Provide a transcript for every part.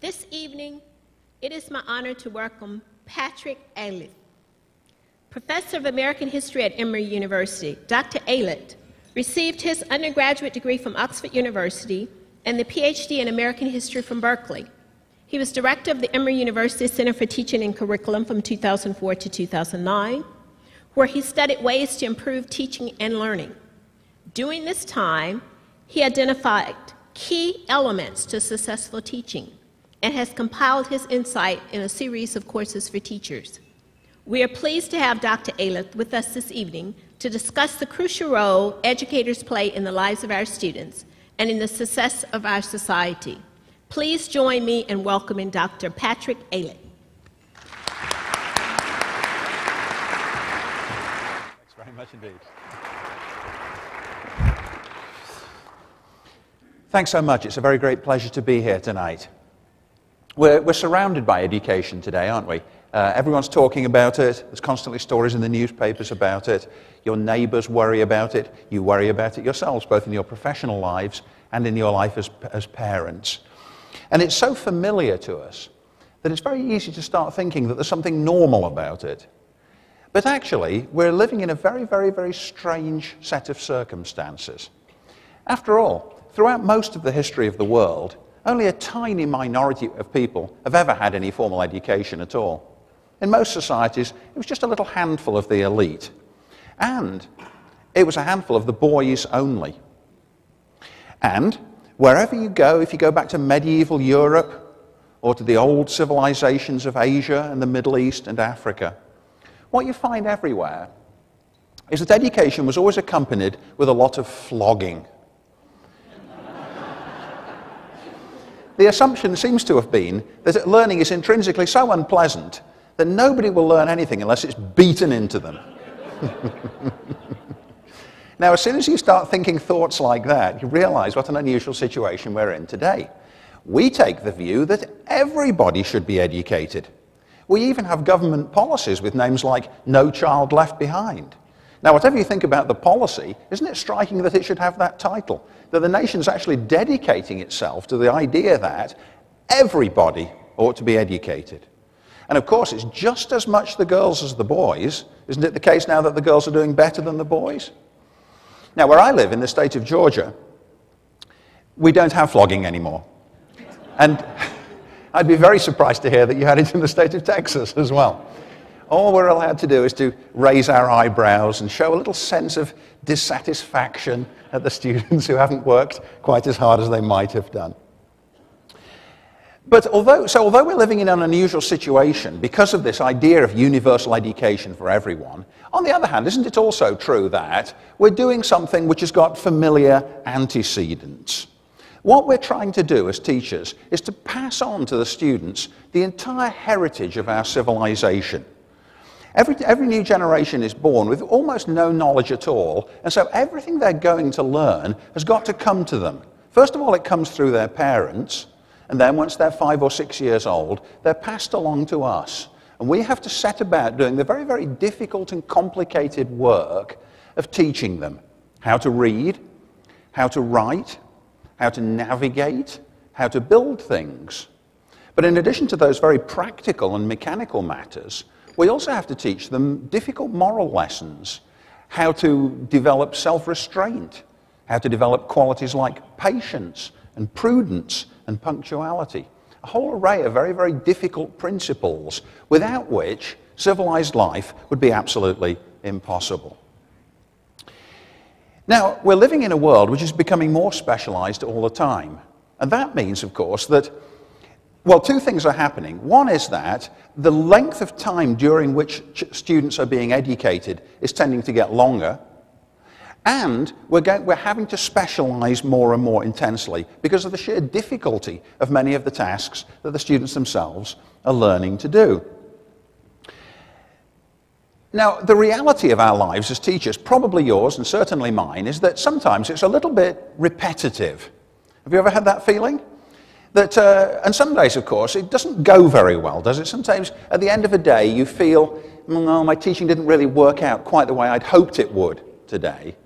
This evening, it is my honor to welcome Patrick Allitt, Professor of American History at Emory University. Dr. Allitt received his undergraduate degree from Oxford University and the PhD in American History from Berkeley. He was director of the Emory University Center for Teaching and Curriculum from 2004 to 2009, where he studied ways to improve teaching and learning. During this time, he identified key elements to successful teaching and has compiled his insight in a series of courses for teachers. We are pleased to have Dr. Allitt with us this evening to discuss the crucial role educators play in the lives of our students and in the success of our society. Please join me in welcoming Dr. Patrick Allitt. Thanks very much indeed. Thanks so much. It's a very great pleasure to be here tonight. We're surrounded by education today, aren't we? Everyone's talking about it. There's constantly stories in the newspapers about it. Your neighbors worry about it. You worry about it yourselves, both in your professional lives and in your life as parents. And it's so familiar to us that it's very easy to start thinking that there's something normal about it. But actually, we're living in a very, very, very strange set of circumstances. After all, throughout most of the history of the world, only a tiny minority of people have ever had any formal education at all. In most societies, it was just a little handful of the elite. And it was a handful of the boys only. And wherever you go, if you go back to medieval Europe or to the old civilizations of Asia and the Middle East and Africa, what you find everywhere is that education was always accompanied with a lot of flogging. The assumption seems to have been that learning is intrinsically so unpleasant that nobody will learn anything unless it's beaten into them. Now, as soon as you start thinking thoughts like that, you realize what an unusual situation we're in today. We take the view that everybody should be educated. We even have government policies with names like No Child Left Behind. Now, whatever you think about the policy, isn't it striking that it should have that title? That the nation's actually dedicating itself to the idea that everybody ought to be educated. And of course, it's just as much the girls as the boys. Isn't it the case now that the girls are doing better than the boys? Now, where I live in the state of Georgia, we don't have flogging anymore. And I'd be very surprised to hear that you had it in the state of Texas as well. All we're allowed to do is to raise our eyebrows and show a little sense of dissatisfaction at the students who haven't worked quite as hard as they might have done. But although we're living in an unusual situation because of this idea of universal education for everyone, on the other hand, isn't it also true that we're doing something which has got familiar antecedents? What we're trying to do as teachers is to pass on to the students the entire heritage of our civilization. Every new generation is born with almost no knowledge at all, and so everything they're going to learn has got to come to them. First of all, it comes through their parents. And then once they're 5 or 6 years old, they're passed along to us. And we have to set about doing the very, very difficult and complicated work of teaching them how to read, how to write, how to navigate, how to build things. But in addition to those very practical and mechanical matters, we also have to teach them difficult moral lessons, how to develop self-restraint, how to develop qualities like patience and prudence and punctuality, a whole array of very, very difficult principles without which civilized life would be absolutely impossible. Now, we're living in a world which is becoming more specialized all the time. And that means, of course, that, well, two things are happening. One is that the length of time during which students are being educated is tending to get longer. And we're having to specialize more and more intensely because of the sheer difficulty of many of the tasks that the students themselves are learning to do. Now, the reality of our lives as teachers, probably yours and certainly mine, is that sometimes it's a little bit repetitive. Have you ever had that feeling? And some days, of course, it doesn't go very well, does it? Sometimes at the end of a day, you feel, no, my teaching didn't really work out quite the way I'd hoped it would today.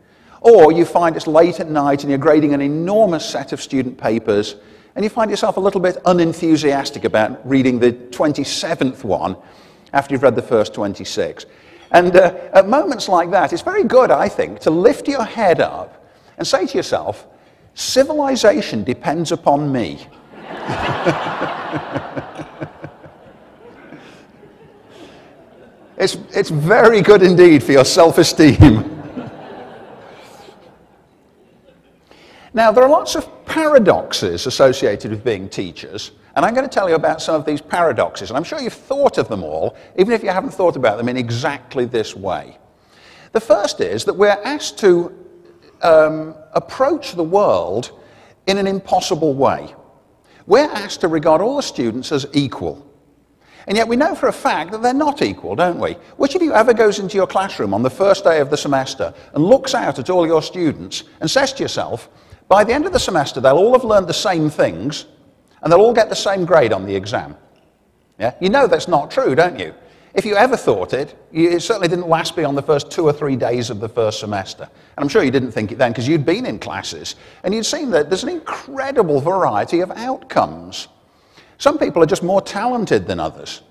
Or you find it's late at night and you're grading an enormous set of student papers and you find yourself a little bit unenthusiastic about reading the 27th one after you've read the first 26. And at moments like that, it's very good, I think, to lift your head up and say to yourself, civilization depends upon me. It's very good indeed for your self-esteem. Now, there are lots of paradoxes associated with being teachers, and I'm going to tell you about some of these paradoxes, and I'm sure you've thought of them all, even if you haven't thought about them in exactly this way. The first is that we're asked to approach the world in an impossible way. We're asked to regard all the students as equal. And yet we know for a fact that they're not equal, don't we? Which of you ever goes into your classroom on the first day of the semester and looks out at all your students and says to yourself, by the end of the semester they'll all have learned the same things and they'll all get the same grade on the exam? Yeah? You know that's not true, don't you? If you ever thought it, it certainly didn't last beyond the first 2 or 3 days of the first semester. And I'm sure you didn't think it then because you'd been in classes and you'd seen that there's an incredible variety of outcomes. Some people are just more talented than others.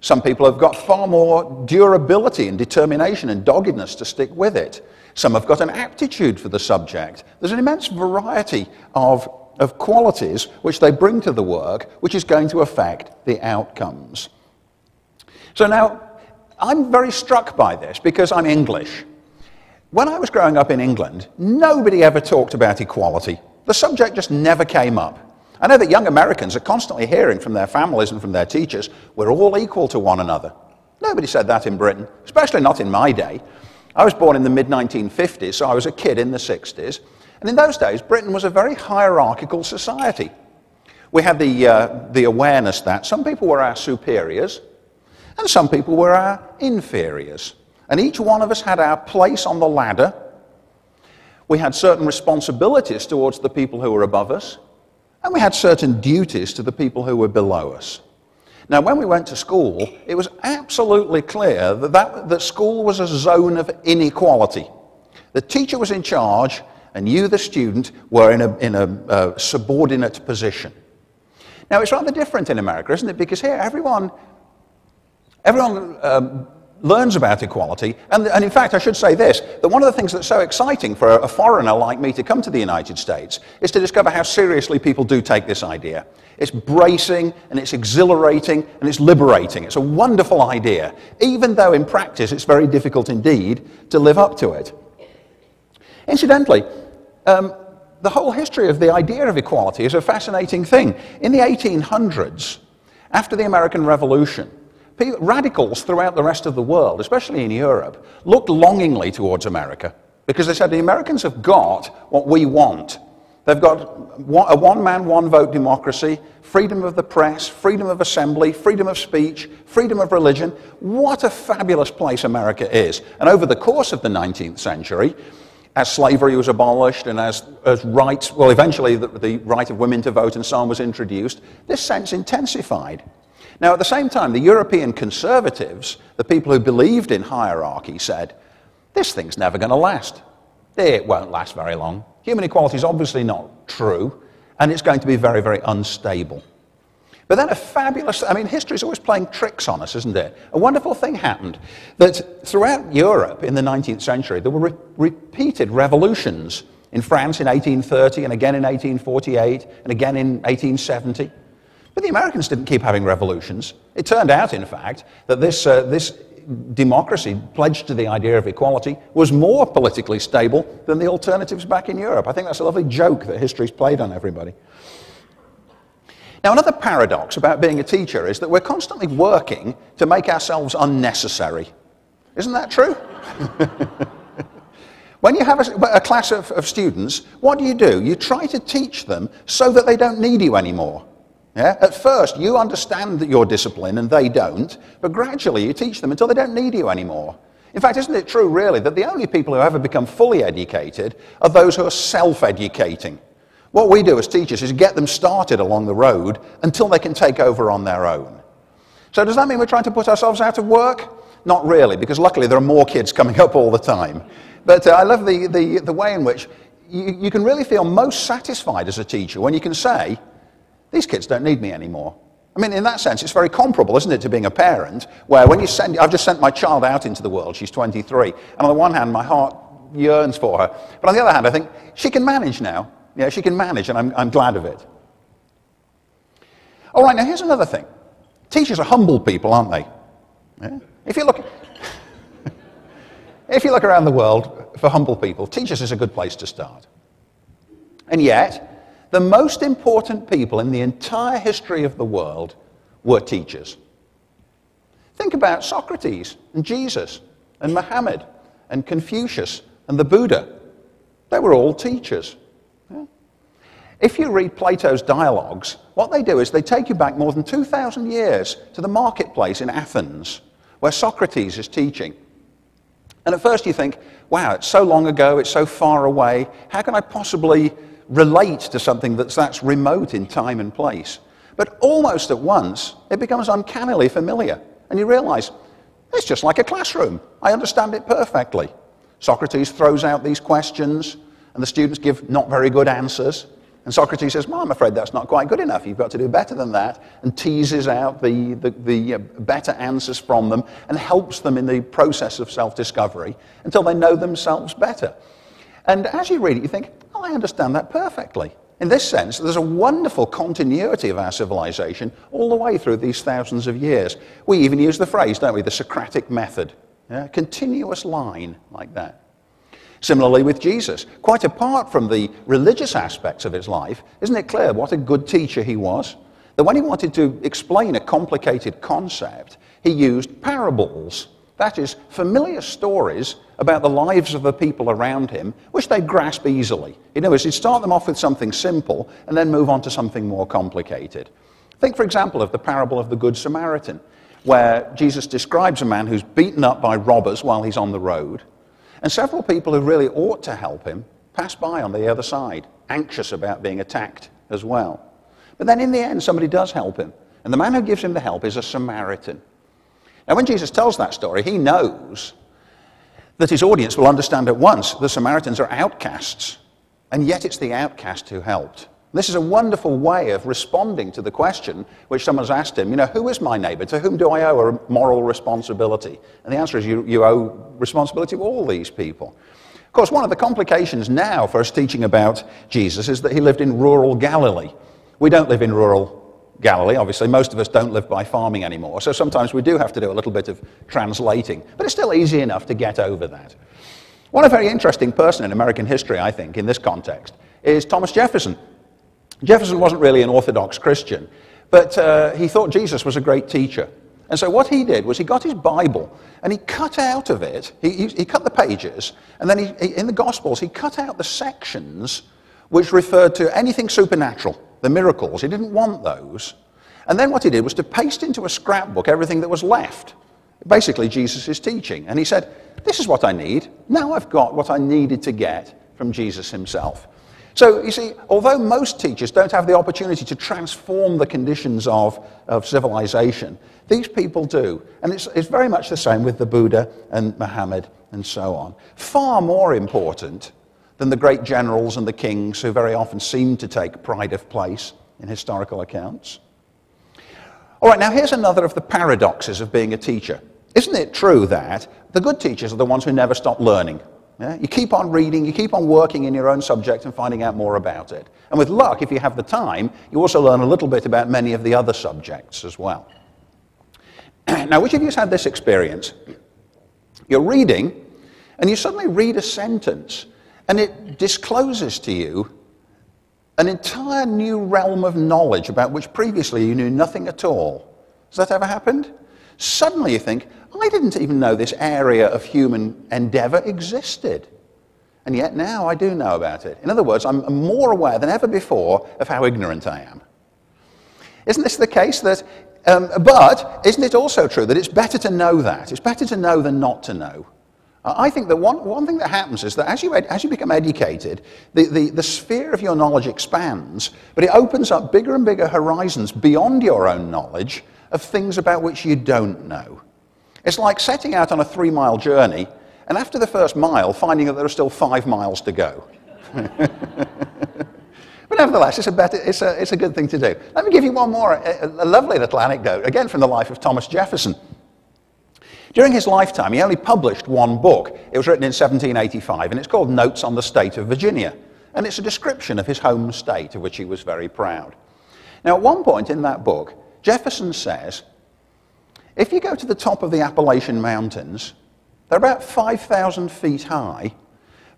Some people have got far more durability and determination and doggedness to stick with it. Some have got an aptitude for the subject. There's an immense variety of qualities which they bring to the work, which is going to affect the outcomes. So now, I'm very struck by this because I'm English. When I was growing up in England, nobody ever talked about equality. The subject just never came up. I know that young Americans are constantly hearing from their families and from their teachers, we're all equal to one another. Nobody said that in Britain, especially not in my day. I was born in the mid-1950s, so I was a kid in the 60s. And in those days, Britain was a very hierarchical society. We had the awareness that some people were our superiors and some people were our inferiors. And each one of us had our place on the ladder. We had certain responsibilities towards the people who were above us. And we had certain duties to the people who were below us. Now, when we went to school, it was absolutely clear that school was a zone of inequality. The teacher was in charge, and you, the student, were in a subordinate position. Now, it's rather different in America, isn't it? Because here, everyone learns about equality, and in fact I should say this, that one of the things that's so exciting for a foreigner like me to come to the United States is to discover how seriously people do take this idea. It's bracing, and it's exhilarating, and it's liberating. It's a wonderful idea, even though in practice it's very difficult indeed to live up to it. Incidentally, the whole history of the idea of equality is a fascinating thing. In the 1800s, after the American Revolution, radicals throughout the rest of the world, especially in Europe, looked longingly towards America because they said the Americans have got what we want. They've got a one-man, one-vote democracy, freedom of the press, freedom of assembly, freedom of speech, freedom of religion. What a fabulous place America is. And over the course of the 19th century, as slavery was abolished and as rights, well, eventually the right of women to vote and so on was introduced, this sense intensified. Now, at the same time, the European conservatives, the people who believed in hierarchy, said, this thing's never going to last. It won't last very long. Human equality is obviously not true, and it's going to be very, very unstable. But then history's always playing tricks on us, isn't it? A wonderful thing happened, that throughout Europe in the 19th century, there were repeated revolutions in France in 1830, and again in 1848, and again in 1870. But the Americans didn't keep having revolutions. It turned out, in fact, that this democracy pledged to the idea of equality was more politically stable than the alternatives back in Europe. I think that's a lovely joke that history's played on everybody. Now, another paradox about being a teacher is that we're constantly working to make ourselves unnecessary. Isn't that true? When you have a class of students, what do? You try to teach them so that they don't need you anymore. Yeah? At first, you understand your discipline and they don't, but gradually you teach them until they don't need you anymore. In fact, isn't it true, really, that the only people who ever become fully educated are those who are self-educating? What we do as teachers is get them started along the road until they can take over on their own. So does that mean we're trying to put ourselves out of work? Not really, because luckily there are more kids coming up all the time. But I love the way in which you can really feel most satisfied as a teacher when you can say, These kids don't need me anymore. I mean, in that sense, it's very comparable, isn't it, to being a parent, where when you send, I've just sent my child out into the world, she's 23, and on the one hand, my heart yearns for her, but on the other hand, I think, she can manage now. Yeah, she can manage, and I'm glad of it. All right, now here's another thing. Teachers are humble people, aren't they? Yeah? If you look around the world for humble people, teachers is a good place to start. And yet, the most important people in the entire history of the world were teachers. Think about Socrates and Jesus and Muhammad and Confucius and the Buddha. They were all teachers. If you read Plato's dialogues, what they do is they take you back more than 2,000 years to the marketplace in Athens, where Socrates is teaching. And at first you think, wow, it's so long ago, it's so far away, how can I possibly relate to something that's remote in time and place? But almost at once, it becomes uncannily familiar, and you realize, it's just like a classroom. I understand it perfectly. Socrates throws out these questions, and the students give not very good answers, and Socrates says, well, I'm afraid that's not quite good enough, you've got to do better than that, and teases out the better answers from them, and helps them in the process of self-discovery, until they know themselves better. And as you read it, you think, oh, I understand that perfectly. In this sense, there's a wonderful continuity of our civilization all the way through these thousands of years. We even use the phrase, don't we, the Socratic method. Yeah? Continuous line like that. Similarly with Jesus, quite apart from the religious aspects of his life, isn't it clear what a good teacher he was? That when he wanted to explain a complicated concept, he used parables. That is, familiar stories about the lives of the people around him, which they grasp easily. In other words, he'd start them off with something simple and then move on to something more complicated. Think, for example, of the parable of the Good Samaritan, where Jesus describes a man who's beaten up by robbers while he's on the road, and several people who really ought to help him pass by on the other side, anxious about being attacked as well. But then in the end, somebody does help him, and the man who gives him the help is a Samaritan. Now, when Jesus tells that story, he knows that his audience will understand at once the Samaritans are outcasts, and yet it's the outcast who helped. This is a wonderful way of responding to the question which someone's asked him, you know, who is my neighbor? To whom do I owe a moral responsibility? And the answer is you owe responsibility to all these people. Of course, one of the complications now for us teaching about Jesus is that he lived in rural Galilee. We don't live in rural Galilee, obviously, most of us don't live by farming anymore, so sometimes we do have to do a little bit of translating, but it's still easy enough to get over that. One very interesting person in American history, I think, in this context, is Thomas Jefferson. Jefferson wasn't really an Orthodox Christian, but he thought Jesus was a great teacher. And so what he did was he got his Bible, and he cut out of it, he cut the pages, and then he in the Gospels, he cut out the sections which referred to anything supernatural. The miracles, he didn't want those. And then what he did was to paste into a scrapbook everything that was left, basically Jesus' teaching. And he said, this is what I need. Now I've got what I needed to get from Jesus himself. So, you see, although most teachers don't have the opportunity to transform the conditions of civilization, these people do. And it's very much the same with the Buddha and Muhammad and so on. Far more important than the great generals and the kings who very often seem to take pride of place in historical accounts. All right, now here's another of the paradoxes of being a teacher. Isn't it true that the good teachers are the ones who never stop learning? Yeah? You keep on reading, you keep on working in your own subject and finding out more about it. And with luck, if you have the time, you also learn a little bit about many of the other subjects as well. Now, which of you has had this experience? You're reading, and you suddenly read a sentence, and it discloses to you an entire new realm of knowledge about which previously you knew nothing at all. Has that ever happened? Suddenly you think, I didn't even know this area of human endeavor existed. And yet now I do know about it. In other words, I'm more aware than ever before of how ignorant I am. Isn't this the case that, but isn't it also true that it's better to know that? It's better to know than not to know. I think that one thing that happens is that as you become educated, the sphere of your knowledge expands, but it opens up bigger and bigger horizons beyond your own knowledge of things about which you don't know. It's like setting out on a 3-mile journey, and after the first mile, finding that there are still 5 miles to go. But nevertheless, it's a good thing to do. Let me give you one more, a lovely little anecdote, again from the life of Thomas Jefferson. During his lifetime, he only published one book. It was written in 1785, and it's called Notes on the State of Virginia. And it's a description of his home state, of which he was very proud. Now, at one point in that book, Jefferson says, if you go to the top of the Appalachian Mountains, they're about 5,000 feet high,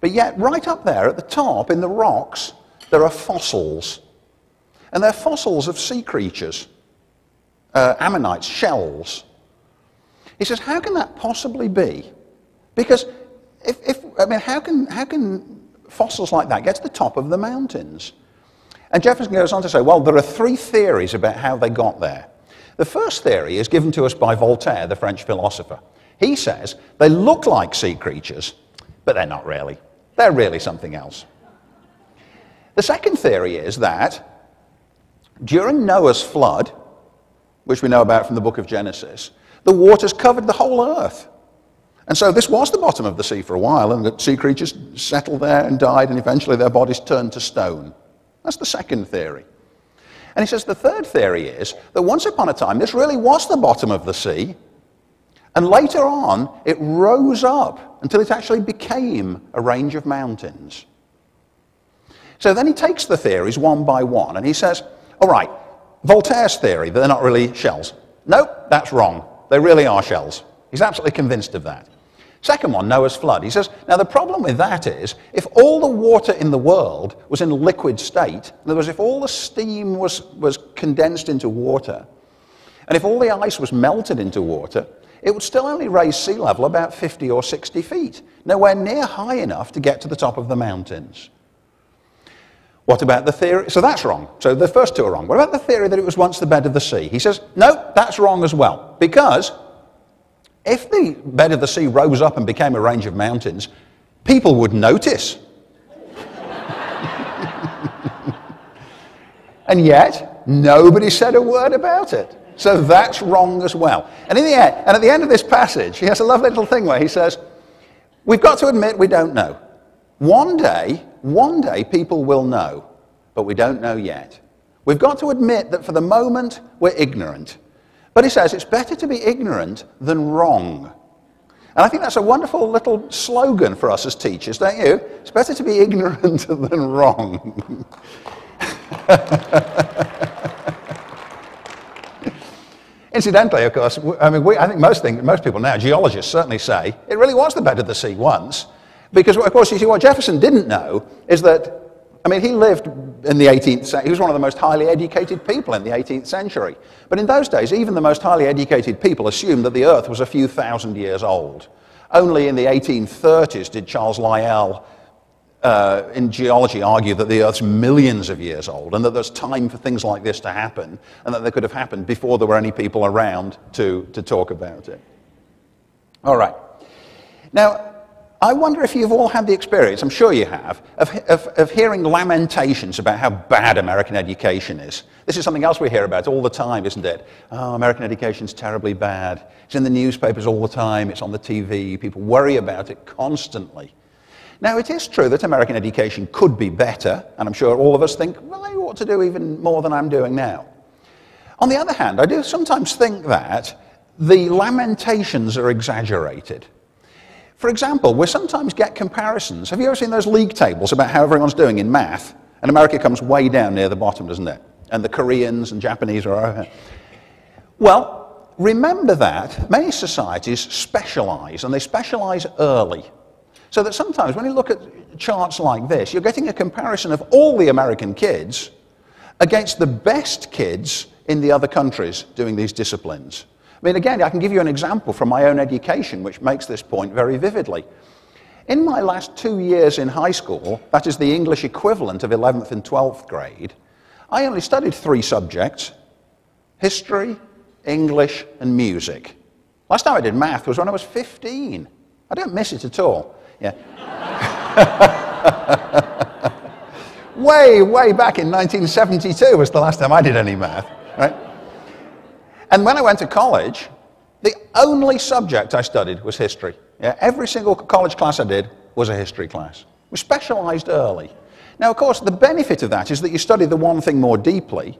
but yet right up there at the top in the rocks, there are fossils. And they're fossils of sea creatures, ammonites, shells. He says, how can that possibly be? Because, how can fossils like that get to the top of the mountains? And Jefferson goes on to say, well, there are three theories about how they got there. The first theory is given to us by Voltaire, the French philosopher. He says, they look like sea creatures, but they're not really. They're really something else. The second theory is that during Noah's flood, which we know about from the book of Genesis, the waters covered the whole earth. And so this was the bottom of the sea for a while, and the sea creatures settled there and died, and eventually their bodies turned to stone. That's the second theory. And he says the third theory is that once upon a time, this really was the bottom of the sea, and later on, it rose up until it actually became a range of mountains. So then he takes the theories one by one, and he says, all right, Voltaire's theory, they're not really shells. Nope, that's wrong. They really are shells. He's absolutely convinced of that. Second one, Noah's flood. He says, now the problem with that is, if all the water in the world was in liquid state, in other words, if all the steam was condensed into water, and if all the ice was melted into water, it would still only raise sea level about 50 or 60 feet, nowhere near high enough to get to the top of the mountains. What about the theory? So that's wrong. So the first two are wrong. What about the theory that it was once the bed of the sea? He says, no, that's wrong as well, because if the bed of the sea rose up and became a range of mountains, people would notice. And yet, nobody said a word about it. So that's wrong as well. And at the end of this passage, he has a lovely little thing where he says, we've got to admit we don't know. One day people will know, but we don't know yet. We've got to admit that for the moment we're ignorant. But he says it's better to be ignorant than wrong. And I think that's a wonderful little slogan for us as teachers, don't you? It's better to be ignorant than wrong. Incidentally, of course, I think most people now, geologists certainly say, it really was the bed of the sea once. Because, of course, you see, what Jefferson didn't know is that, he lived in the 18th century. He was one of the most highly educated people in the 18th century. But in those days, even the most highly educated people assumed that the earth was a few thousand years old. Only in the 1830s did Charles Lyell, in geology, argue that the earth's millions of years old, and that there's time for things like this to happen, and that they could have happened before there were any people around to talk about it. All right. Now, I wonder if you've all had the experience, I'm sure you have, of hearing lamentations about how bad American education is. This is something else we hear about all the time, isn't it? Oh, American education's terribly bad. It's in the newspapers all the time, it's on the TV, people worry about it constantly. Now, it is true that American education could be better, and I'm sure all of us think, well, I ought to do even more than I'm doing now. On the other hand, I do sometimes think that the lamentations are exaggerated. For example, we sometimes get comparisons. Have you ever seen those league tables about how everyone's doing in math? And America comes way down near the bottom, doesn't it? And the Koreans and Japanese are over. Well, remember that many societies specialize, and they specialize early. So that sometimes when you look at charts like this, you're getting a comparison of all the American kids against the best kids in the other countries doing these disciplines. Again, I can give you an example from my own education which makes this point very vividly. In my last 2 years in high school, that is the English equivalent of 11th and 12th grade, I only studied three subjects: history, English, and music. Last time I did math was when I was 15. I don't miss it at all. Yeah. Way back in 1972 was the last time I did any math, right? And when I went to college, the only subject I studied was history. Yeah, every single college class I did was a history class. We specialized early. Now, of course, the benefit of that is that you study the one thing more deeply,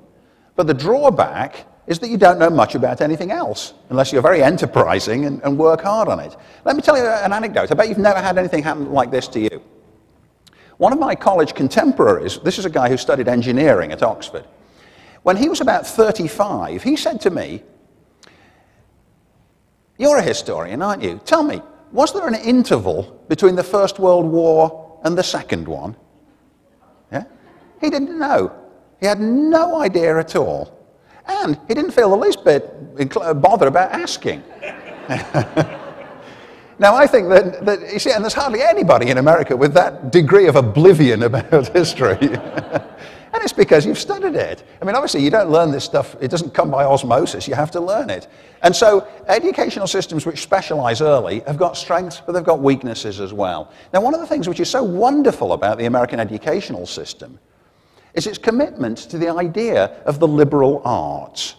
but the drawback is that you don't know much about anything else, unless you're very enterprising and work hard on it. Let me tell you an anecdote. I bet you've never had anything happen like this to you. One of my college contemporaries, this is a guy who studied engineering at Oxford, when he was about 35, he said to me, "You're a historian, aren't you? Tell me, was there an interval between the First World War and the second one?" Yeah? He didn't know. He had no idea at all. And he didn't feel the least bit bothered about asking. Now, I think that you see, and there's hardly anybody in America with that degree of oblivion about history. And it's because you've studied it. I mean, obviously, you don't learn this stuff. It doesn't come by osmosis. You have to learn it. And so educational systems which specialize early have got strengths, but they've got weaknesses as well. Now, one of the things which is so wonderful about the American educational system is its commitment to the idea of the liberal arts.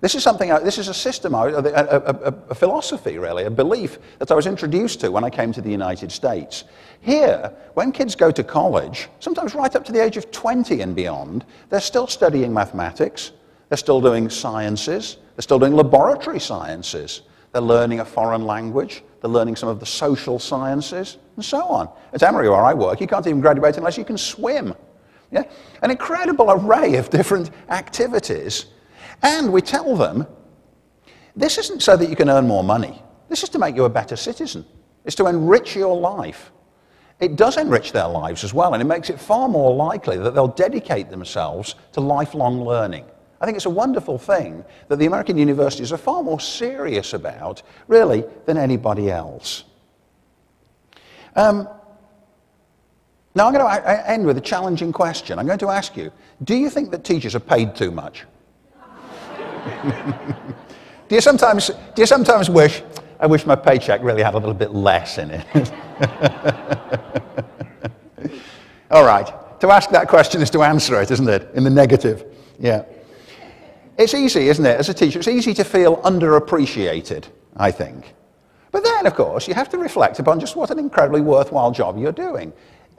This is something. This is a system, a philosophy, really, a belief that I was introduced to when I came to the United States. Here, when kids go to college, sometimes right up to the age of 20 and beyond, they're still studying mathematics, they're still doing sciences, they're still doing laboratory sciences, they're learning a foreign language, they're learning some of the social sciences, and so on. At Emory, where I work, you can't even graduate unless you can swim. Yeah? An incredible array of different activities. And we tell them, this isn't so that you can earn more money. This is to make you a better citizen. It's to enrich your life. It does enrich their lives as well, and it makes it far more likely that they'll dedicate themselves to lifelong learning. I think it's a wonderful thing that the American universities are far more serious about, really, than anybody else. Now, I'm going to end with a challenging question. I'm going to ask you, do you think that teachers are paid too much? Do you sometimes wish, I wish my paycheck really had a little bit less in it? All right. To ask that question is to answer it, isn't it? In the negative. Yeah. It's easy, isn't it? As a teacher, it's easy to feel underappreciated, I think. But then, of course, you have to reflect upon just what an incredibly worthwhile job you're doing.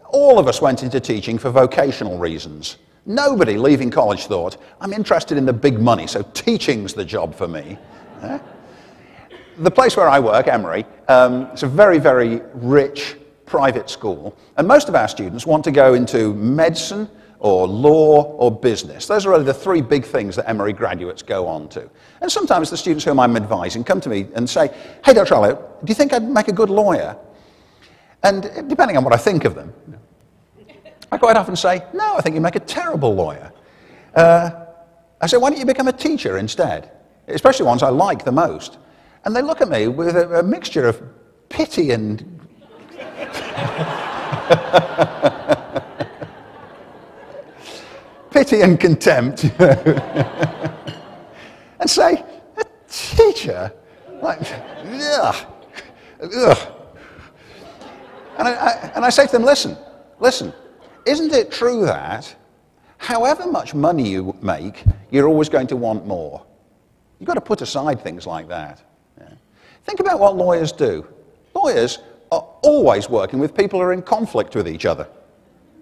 All of us went into teaching for vocational reasons. Nobody leaving college thought, I'm interested in the big money, so teaching's the job for me. The place where I work, Emory, it's a very, very rich private school, and most of our students want to go into medicine or law or business. Those are really the three big things that Emory graduates go on to. And sometimes the students whom I'm advising come to me and say, hey, Dr. Allitt, do you think I'd make a good lawyer? And depending on what I think of them, I quite often say, no, I think you make a terrible lawyer. I say, why don't you become a teacher instead? Especially ones I like the most. And they look at me with a mixture of pity and... pity and contempt. And say, a teacher? Like, ugh, ugh. And I say to them, listen, isn't it true that however much money you make, you're always going to want more? You've got to put aside things like that. Yeah. Think about what lawyers do. Lawyers are always working with people who are in conflict with each other.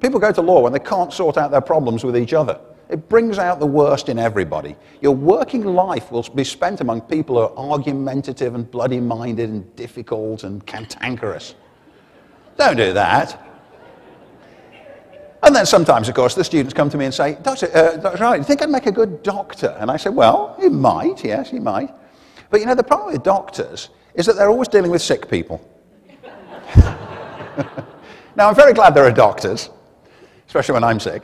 People go to law when they can't sort out their problems with each other. It brings out the worst in everybody. Your working life will be spent among people who are argumentative and bloody-minded and difficult and cantankerous. Don't do that. And then sometimes, of course, the students come to me and say, Dr. Allitt, do you think I'd make a good doctor? And I say, well, he might, yes, he might. But, you know, the problem with doctors is that they're always dealing with sick people. Now, I'm very glad there are doctors, especially when I'm sick.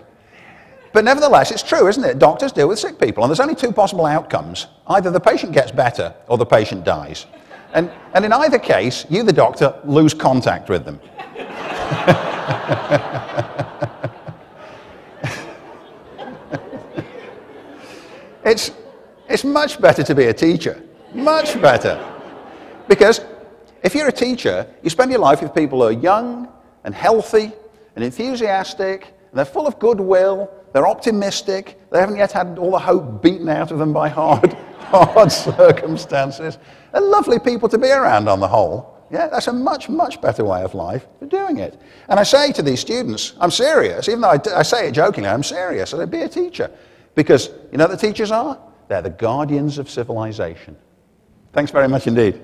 But nevertheless, it's true, isn't it? Doctors deal with sick people. And there's only two possible outcomes. Either the patient gets better or the patient dies. And in either case, you, the doctor, lose contact with them. It's much better to be a teacher, much better. Because if you're a teacher, you spend your life with people who are young and healthy and enthusiastic, and they're full of goodwill, they're optimistic, they haven't yet had all the hope beaten out of them by hard circumstances. They're lovely people to be around on the whole. Yeah, that's a much, much better way of life for doing it. And I say to these students, I'm serious, even though I say it jokingly, I'm serious. I say, be a teacher. Because you know what the teachers are? They're the guardians of civilization. Thanks very much indeed.